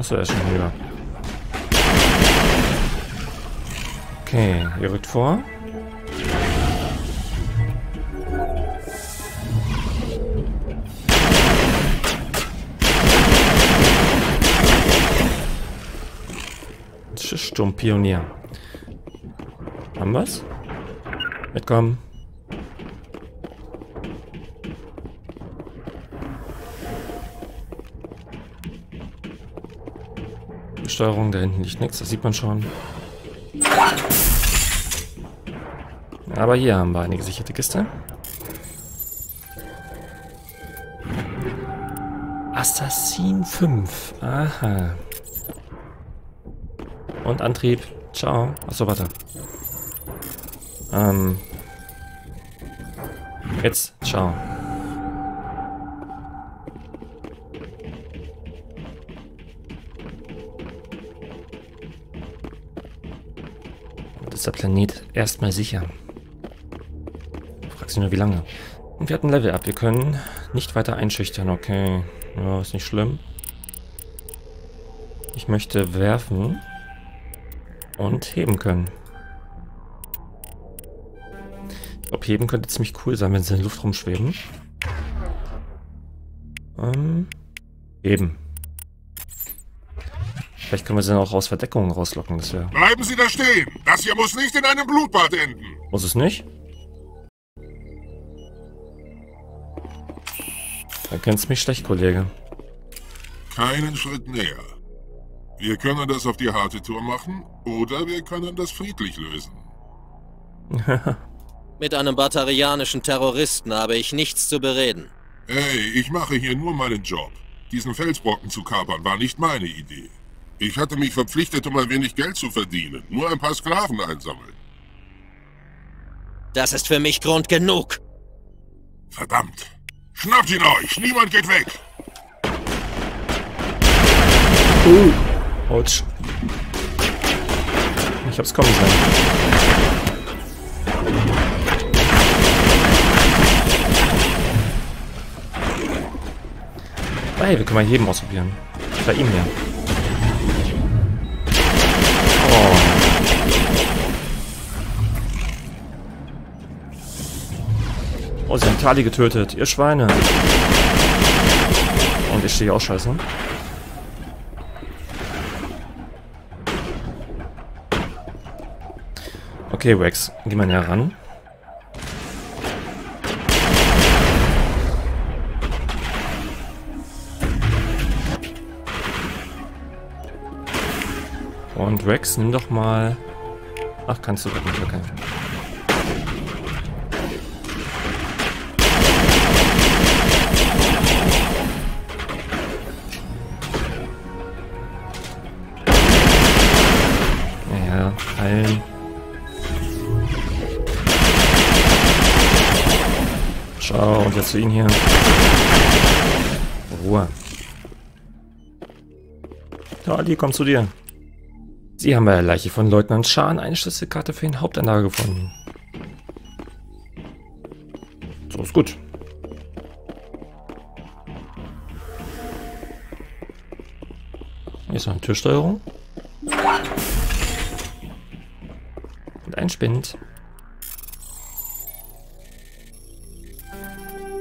Achso, er ist schon höher. Okay, ihr rückt vor. Sturmpionier. Haben wir's? Mitkommen. Steuerung, da hinten liegt nichts, das sieht man schon. Aber hier haben wir eine gesicherte Kiste. Assassin 5. Aha. Und Antrieb. Ciao. Achso, warte. Jetzt. Ciao. Ist der Planet erstmal sicher. Fragst du nur, wie lange? Und wir hatten Level Up. Wir können nicht weiter einschüchtern. Okay. Ja, ist nicht schlimm. Ich möchte werfen und heben können. Ich glaube, heben könnte ziemlich cool sein, wenn sie in der Luft rumschweben. Heben. Vielleicht können wir sie dann auch aus Verdeckungen rauslocken, das wäre... Bleiben Sie da stehen! Das hier muss nicht in einem Blutbad enden! Muss es nicht? Da kennst du mich schlecht, Kollege. Keinen Schritt näher. Wir können das auf die harte Tour machen, oder wir können das friedlich lösen. Mit einem batarianischen Terroristen habe ich nichts zu bereden. Hey, ich mache hier nur meinen Job. Diesen Felsbrocken zu kapern war nicht meine Idee. Ich hatte mich verpflichtet, um ein wenig Geld zu verdienen. Nur ein paar Sklaven einsammeln. Das ist für mich Grund genug. Verdammt. Schnappt ihn euch. Niemand geht weg. Autsch. Ich hab's kommen sehen. Hey, wir können mal Heben ausprobieren. Bei ihm her. Oh, sie haben Tali getötet. Ihr Schweine. Und ich stehe auch scheiße. Okay, Wax. Geh mal näher ran. Und Wax, nimm doch mal... Ach, kannst du doch nicht, okay. Naja, heilen. Schau, und jetzt zu ihnen hier. Ruhe. Tali, komm zu dir. Sie haben bei der Leiche von Leutnant Schan eine Schlüsselkarte für den Hauptanlage gefunden. So ist gut. Hier ist noch eine Türsteuerung. Und ein Spind.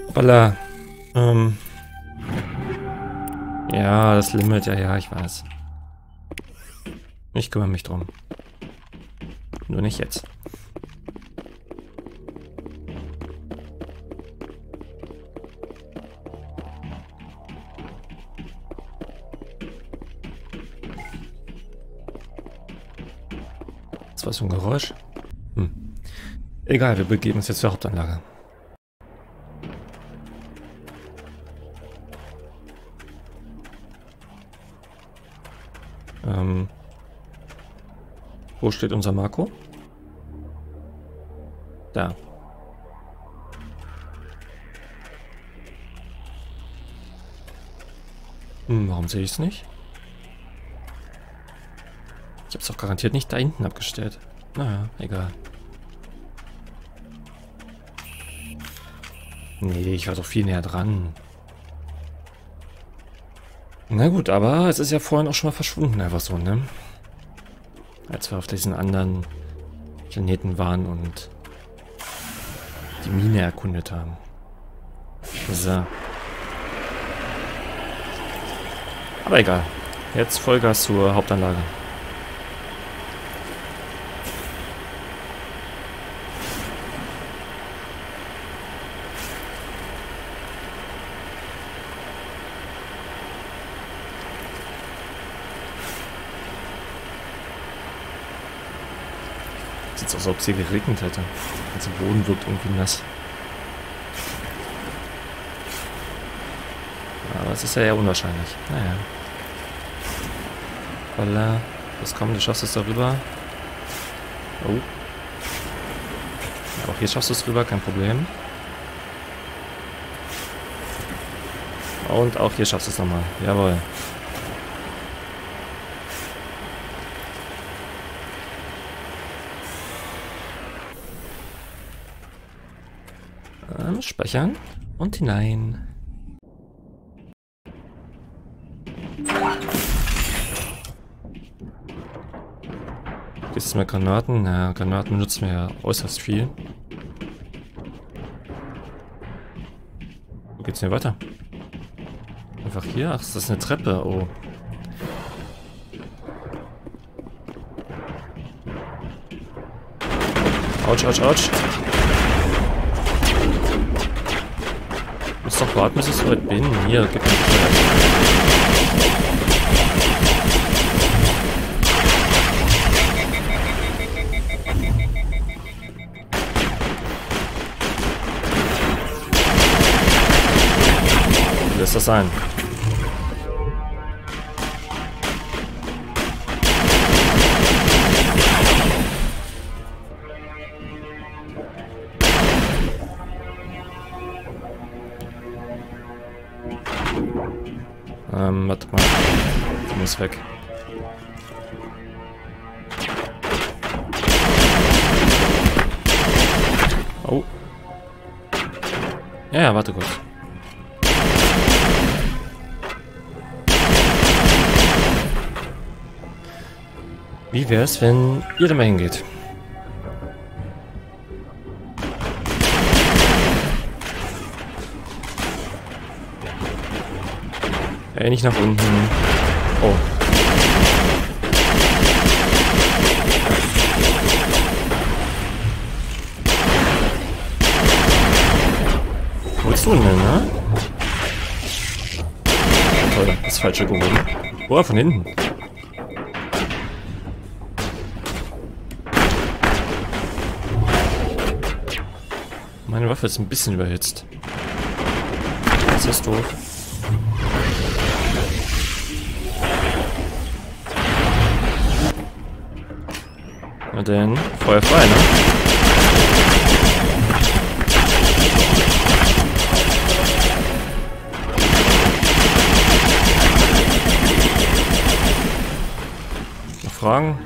Hoppala. Ja, das Limit, ja, ich weiß. Ich kümmere mich drum. Nur nicht jetzt. Das war so ein Geräusch. Egal, wir begeben uns jetzt zur Hauptanlage. Wo steht unser Marco? Da. Warum sehe ich es nicht? Ich habe es doch garantiert nicht da hinten abgestellt. Naja, egal. Nee, ich war doch viel näher dran. Na gut, aber es ist ja vorhin auch schon mal verschwunden, einfach so, ne? Als wir auf diesen anderen Planeten waren und die Mine erkundet haben. So. Aber egal. Jetzt Vollgas zur Hauptanlage. Sieht aus, als ob es hier geregnet hätte. Also der Boden wirkt irgendwie nass. Aber es ist ja eher unwahrscheinlich. Naja. Holla. Was kommt? Du schaffst es da rüber. Oh. Ja, auch hier schaffst du es rüber, kein Problem. Und auch hier schaffst du es nochmal. Jawohl. Speichern und hinein. Gibt es mehr Granaten? Na, Granaten benutzen wir ja äußerst viel. Wo geht's denn weiter? Einfach hier? Ach, ist das eine Treppe? Oh. Autsch, autsch, autsch. Doch warten, bis ich so weit bin. Hier, gib mir. Lass das sein. Warte mal. Die muss weg. Oh. Ja, warte kurz. Wie wär's, wenn ihr da mal hingeht? Ey, nicht nach unten. Oh. Wo ist du denn, ne? Toll, das ist falsche gehoben. Oh, von hinten. Meine Waffe ist ein bisschen überhitzt. Das ist doof. Denn Feuer frei, ne? Noch Fragen?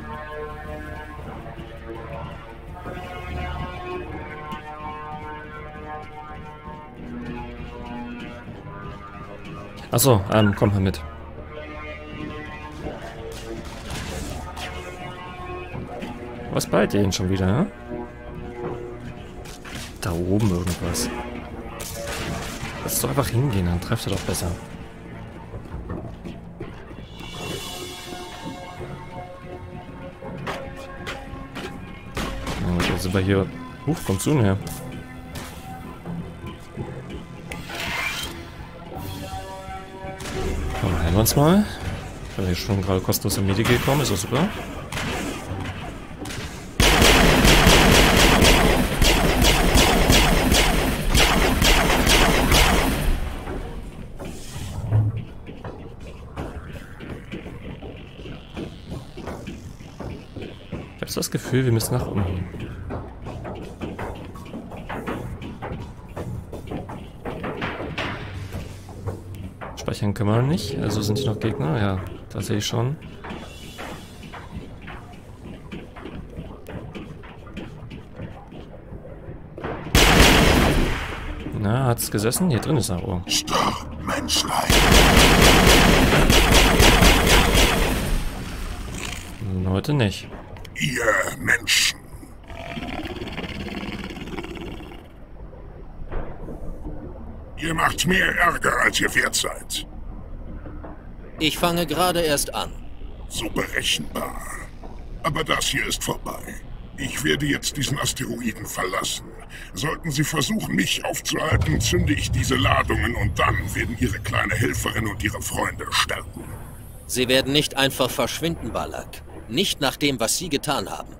Achso, kommt mal mit. Was ballt ihr denn schon wieder, ne? Da oben irgendwas. Lass doch einfach hingehen, dann trefft ihr doch besser. Na gut, jetzt sind wir hier. Huch, kommst du denn her? Komm, heilen wir uns mal. Ich habe hier schon gerade kostenlos in Medikit gekommen, ist doch super. Das Gefühl, wir müssen nach unten. Speichern können wir nicht. Also sind hier noch Gegner? Ja, das sehe ich schon. Na, hat's gesessen? Hier drin ist er. Oh. Stirb, Menschlein! heute nicht. Ihr Menschen. Ihr macht mehr Ärger, als ihr wert seid. Ich fange gerade erst an. So berechenbar. Aber das hier ist vorbei. Ich werde jetzt diesen Asteroiden verlassen. Sollten Sie versuchen, mich aufzuhalten, zünde ich diese Ladungen und dann werden Ihre kleine Helferin und Ihre Freunde sterben. Sie werden nicht einfach verschwinden, Balak. Nicht nach dem, was Sie getan haben.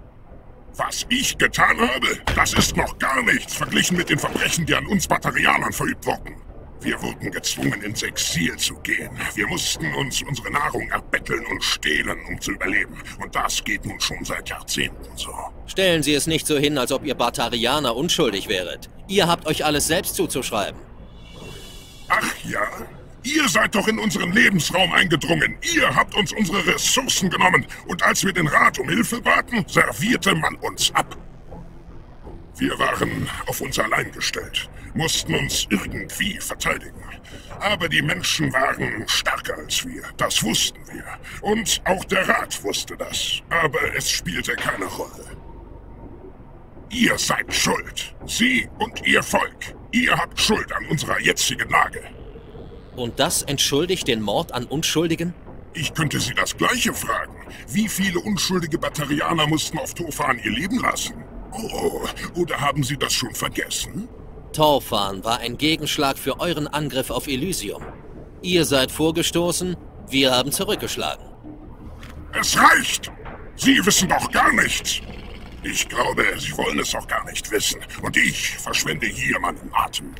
Was ich getan habe? Das ist noch gar nichts, verglichen mit den Verbrechen, die an uns Batarianern verübt wurden. Wir wurden gezwungen, ins Exil zu gehen. Wir mussten uns unsere Nahrung erbetteln und stehlen, um zu überleben. Und das geht nun schon seit Jahrzehnten so. Stellen Sie es nicht so hin, als ob ihr Batarianer unschuldig wäret. Ihr habt euch alles selbst zuzuschreiben. Ach ja? Ihr seid doch in unseren Lebensraum eingedrungen. Ihr habt uns unsere Ressourcen genommen. Und als wir den Rat um Hilfe baten, servierte man uns ab. Wir waren auf uns allein gestellt, mussten uns irgendwie verteidigen. Aber die Menschen waren stärker als wir, das wussten wir. Und auch der Rat wusste das, aber es spielte keine Rolle. Ihr seid schuld, Sie und Ihr Volk. Ihr habt Schuld an unserer jetzigen Lage. Und das entschuldigt den Mord an Unschuldigen? Ich könnte Sie das Gleiche fragen. Wie viele unschuldige Batarianer mussten auf Torfan ihr Leben lassen? Oh, oder haben Sie das schon vergessen? Torfan war ein Gegenschlag für euren Angriff auf Elysium. Ihr seid vorgestoßen, wir haben zurückgeschlagen. Es reicht! Sie wissen doch gar nichts! Ich glaube, Sie wollen es auch gar nicht wissen. Und ich verschwende hier meinen Atem.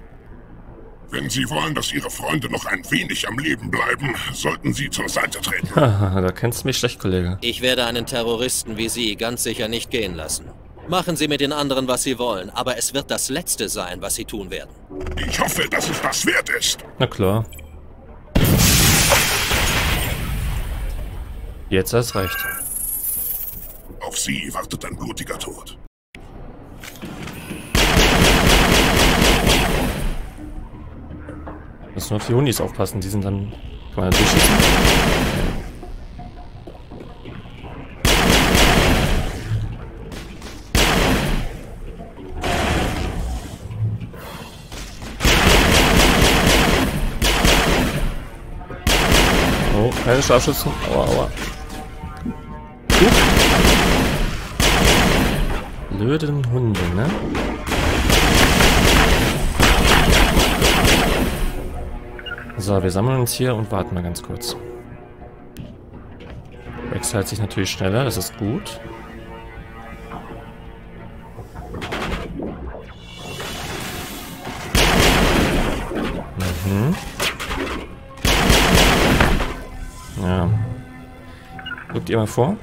Wenn Sie wollen, dass Ihre Freunde noch ein wenig am Leben bleiben, sollten Sie zur Seite treten. Haha, da kennst du mich schlecht, Kollege. Ich werde einen Terroristen wie Sie ganz sicher nicht gehen lassen. Machen Sie mit den anderen, was Sie wollen, aber es wird das Letzte sein, was Sie tun werden. Ich hoffe, dass es das wert ist. Na klar. Jetzt hast du recht. Auf Sie wartet ein blutiger Tod. Müssen wir auf die Hunis aufpassen, die sind dann... Kann man natürlich schießen. Keine Scharfschützen. Aua, aua. Blöden Hunde, ne? So, wir sammeln uns hier und warten mal ganz kurz. Rex heilt sich natürlich schneller, das ist gut. Mhm. Ja. Guckt ihr mal vor.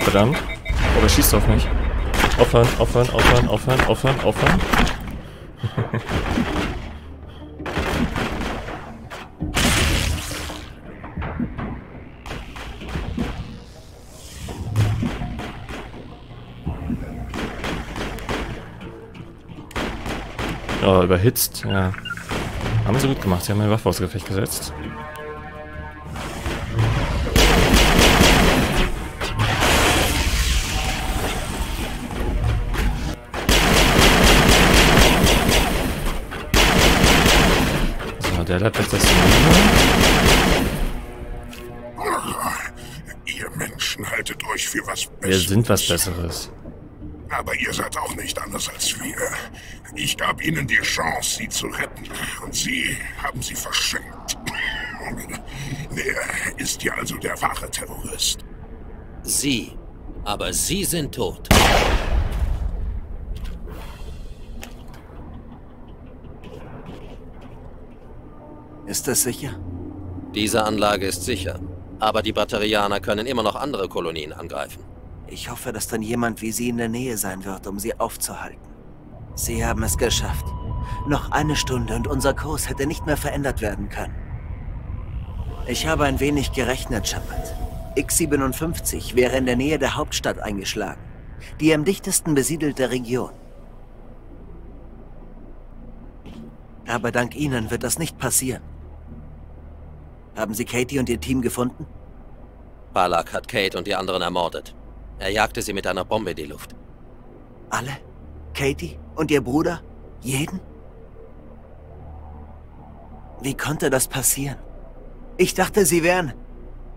Verdammt. Aber schießt auf mich. Aufhören, aufhören, aufhören, aufhören, aufhören, aufhören. Oh, überhitzt. Ja. Haben sie gut gemacht. Sie haben meine Waffe außer Gefecht gesetzt. Der bleibt jetzt das. Ihr Menschen haltet euch für was Besseres. Wir sind was Besseres. Aber ihr seid auch nicht anders als wir. Ich gab ihnen die Chance, sie zu retten. Und sie haben sie verschenkt. Wer ist hier also der wahre Terrorist? Sie. Aber sie sind tot. Ist das sicher? Diese Anlage ist sicher. Aber die Batarianer können immer noch andere Kolonien angreifen. Ich hoffe, dass dann jemand wie Sie in der Nähe sein wird, um sie aufzuhalten. Sie haben es geschafft. Noch eine Stunde und unser Kurs hätte nicht mehr verändert werden können. Ich habe ein wenig gerechnet, Shepard. X-57 wäre in der Nähe der Hauptstadt eingeschlagen. Die am dichtesten besiedelte Region. Aber dank Ihnen wird das nicht passieren. Haben Sie Katie und ihr Team gefunden? Balak hat Kate und die anderen ermordet. Er jagte sie mit einer Bombe in die Luft. Alle? Katie und ihr Bruder? Jeden? Wie konnte das passieren? Ich dachte, sie wären...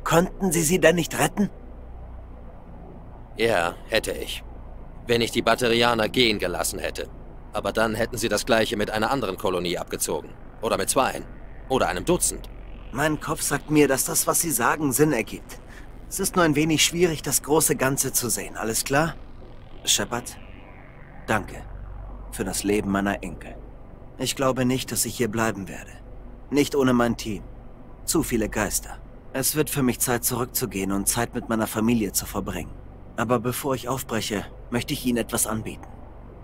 Konnten Sie sie denn nicht retten? Ja, hätte ich. Wenn ich die Batarianer gehen gelassen hätte. Aber dann hätten sie das Gleiche mit einer anderen Kolonie abgezogen. Oder mit zweien. Oder einem Dutzend. Mein Kopf sagt mir, dass das, was Sie sagen, Sinn ergibt. Es ist nur ein wenig schwierig, das große Ganze zu sehen. Alles klar? Shepard, danke für das Leben meiner Enkel. Ich glaube nicht, dass ich hier bleiben werde. Nicht ohne mein Team. Zu viele Geister. Es wird für mich Zeit, zurückzugehen und Zeit mit meiner Familie zu verbringen. Aber bevor ich aufbreche, möchte ich Ihnen etwas anbieten.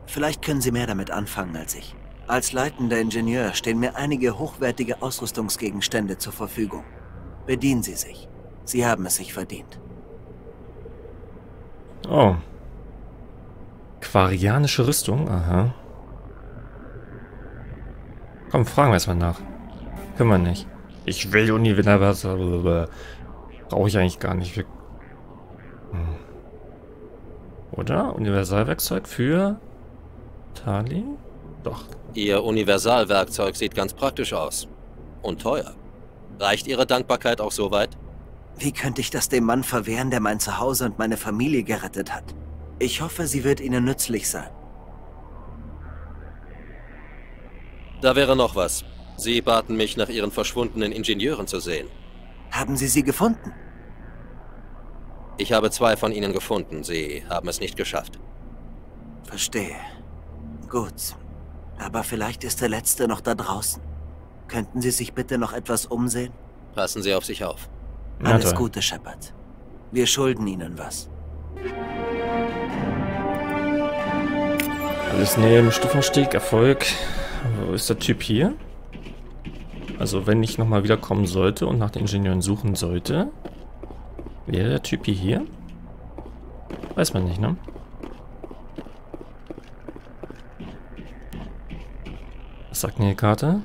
Vielleicht können Sie mehr damit anfangen als ich. Als leitender Ingenieur stehen mir einige hochwertige Ausrüstungsgegenstände zur Verfügung. Bedienen Sie sich. Sie haben es sich verdient. Oh. Quarianische Rüstung? Aha. Komm, fragen wir erstmal nach. Können wir nicht. Ich will Universal. Brauche ich eigentlich gar nicht. Oder? Universalwerkzeug für... Tali? Doch. Ihr Universalwerkzeug sieht ganz praktisch aus. Und teuer. Reicht Ihre Dankbarkeit auch so weit? Wie könnte ich das dem Mann verwehren, der mein Zuhause und meine Familie gerettet hat? Ich hoffe, sie wird Ihnen nützlich sein. Da wäre noch was. Sie baten mich, nach Ihren verschwundenen Ingenieuren zu sehen. Haben Sie sie gefunden? Ich habe zwei von ihnen gefunden. Sie haben es nicht geschafft. Verstehe. Gut. Aber vielleicht ist der letzte noch da draußen. Könnten Sie sich bitte noch etwas umsehen? Passen Sie auf sich auf. Alles Gute, Shepard. Wir schulden Ihnen was. Alles nehmen, Stufenstieg, Erfolg. Wo ist der Typ hier? Also wenn ich nochmal wiederkommen sollte und nach den Ingenieuren suchen sollte, wäre der Typ hier? Weiß man nicht, ne? Was sagt denn die Karte?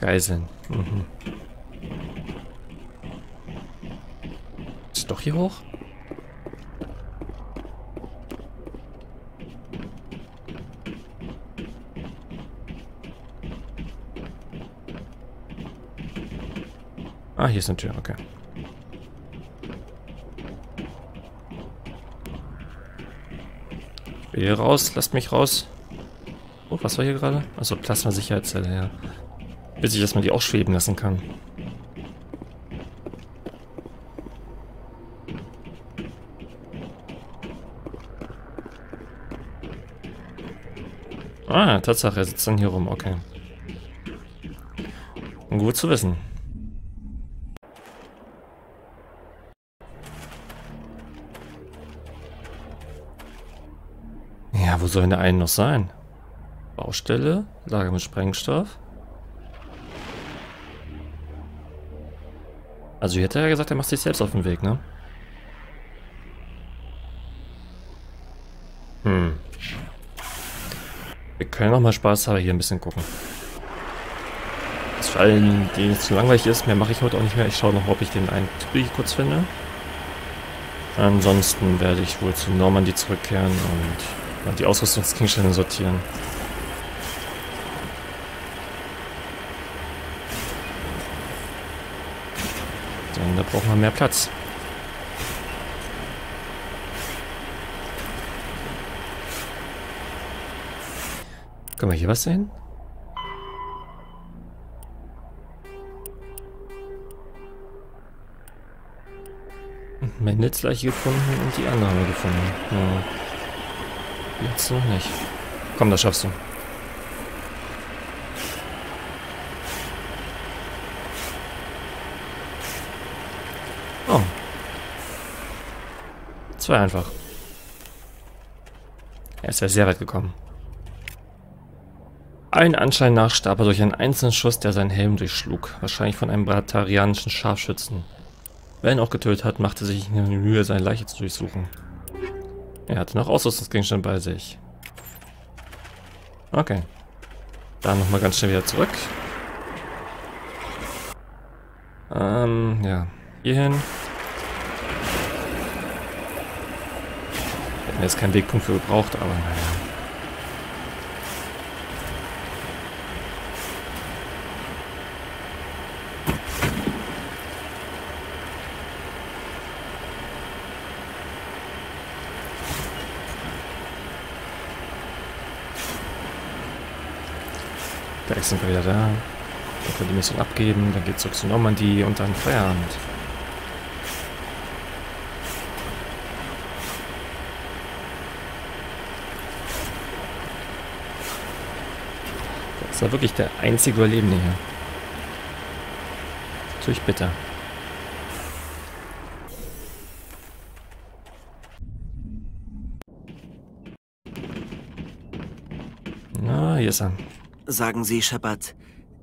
Geiseln. Mhm. Doch hier hoch? Ah, hier ist eine Tür, okay. Ich will hier raus, lasst mich raus. Oh, was war hier gerade? Also Plasma-Sicherheitszelle, ja. Witzig, dass man die auch schweben lassen kann. Ah, Tatsache, er sitzt dann hier rum, okay. Und gut zu wissen. Ja, wo soll denn der eine noch sein? Baustelle, Lager mit Sprengstoff. Also hier hätte er ja gesagt, er macht sich selbst auf den Weg, ne? Wir können noch mal Spaß haben, hier ein bisschen gucken. Das für allen, denen es zu langweilig ist, mehr mache ich heute auch nicht mehr. Ich schaue noch, ob ich den einen Typ kurz finde. Ansonsten werde ich wohl zu Normandy zurückkehren und die Ausrüstungsgegenstände sortieren. Denn da brauchen wir mehr Platz. Können wir hier was sehen? Mendelsleiche gefunden und die andere haben wir gefunden. Ja. Jetzt noch nicht. Komm, das schaffst du. 2 einfach. Er ist ja sehr weit gekommen. Allen Anschein nach starb er durch einen einzelnen Schuss, der seinen Helm durchschlug. Wahrscheinlich von einem batarianischen Scharfschützen. Wer ihn auch getötet hat, machte sich nicht die Mühe, seine Leiche zu durchsuchen. Er hatte noch Ausrüstungsgegenstände bei sich. Okay. Da nochmal ganz schnell wieder zurück. Ja. Hier hin. Hätten wir jetzt keinen Wegpunkt für gebraucht, aber naja. Jetzt sind wir wieder da. Dann können wir die Mission abgeben, dann geht's zurück zu Normandy und dann Feierabend. Das war wirklich der einzige Überlebende hier. Natürlich bitter. Na, hier ist er. Sagen Sie, Shepard,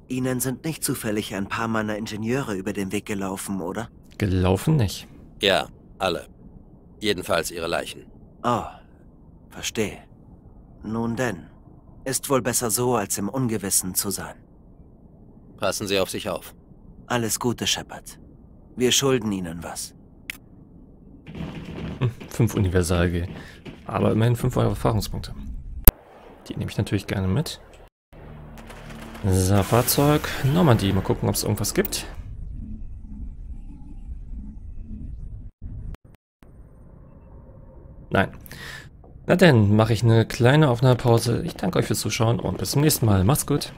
Ihnen sind nicht zufällig ein paar meiner Ingenieure über den Weg gelaufen, oder? Gelaufen nicht. Ja, alle. Jedenfalls ihre Leichen. Oh, verstehe. Nun denn, ist wohl besser so, als im Ungewissen zu sein. Passen Sie auf sich auf. Alles Gute, Shepard. Wir schulden Ihnen was. 5 Universalgel. Aber immerhin 5 Erfahrungspunkte. Die nehme ich natürlich gerne mit. So, Fahrzeug, Normandy. Mal gucken, ob es irgendwas gibt. Nein. Na denn, mache ich eine kleine Aufnahmepause. Ich danke euch fürs Zuschauen und bis zum nächsten Mal. Macht's gut.